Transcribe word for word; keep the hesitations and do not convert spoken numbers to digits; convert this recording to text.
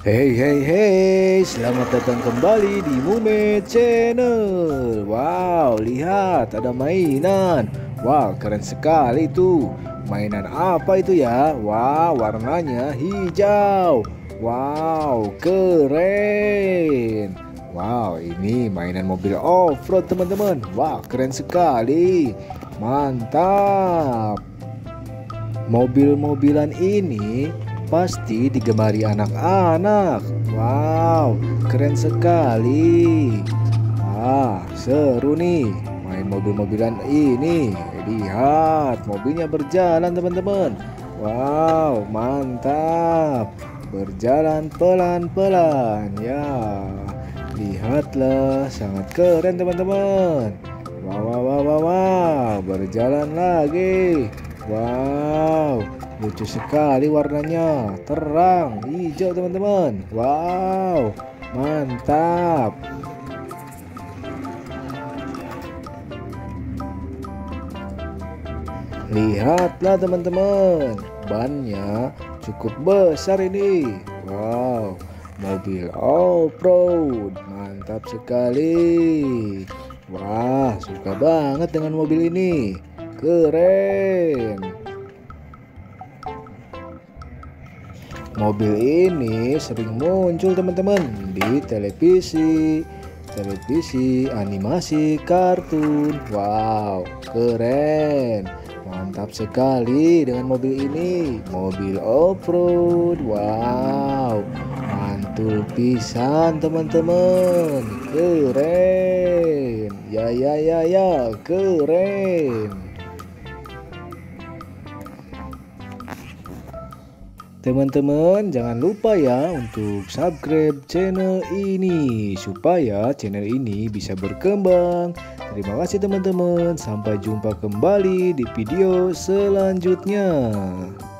Hey hey hey, selamat datang kembali di Moomade Channel. Wow, lihat ada mainan. Wow, keren sekali itu. Mainan apa itu ya? Wow, warnanya hijau. Wow, keren. Wow, ini mainan mobil off-road teman-teman. Wow, keren sekali. Mantap. Mobil-mobilan ini pasti digemari anak-anak. Wow, keren sekali. Ah, seru nih main mobil-mobilan ini. Lihat mobilnya berjalan teman-teman. Wow, mantap. Berjalan pelan-pelan ya. Lihatlah, sangat keren teman-teman. Wow, wow, wow, wow, wow. Berjalan lagi. Wow, lucu sekali warnanya, terang hijau teman-teman. Wow, mantap. Lihatlah teman-teman, bannya cukup besar ini. Wow, mobil off-road, mantap sekali. Wah, suka banget dengan mobil ini, keren. Mobil ini sering muncul teman-teman di televisi, televisi, animasi, kartun. Wow, keren. Mantap sekali dengan mobil ini. Mobil off-road. Wow, mantul pisan teman-teman. Keren. Ya ya ya ya, keren. Teman-teman, jangan lupa ya untuk subscribe channel ini supaya channel ini bisa berkembang. Terima kasih teman-teman, sampai jumpa kembali di video selanjutnya.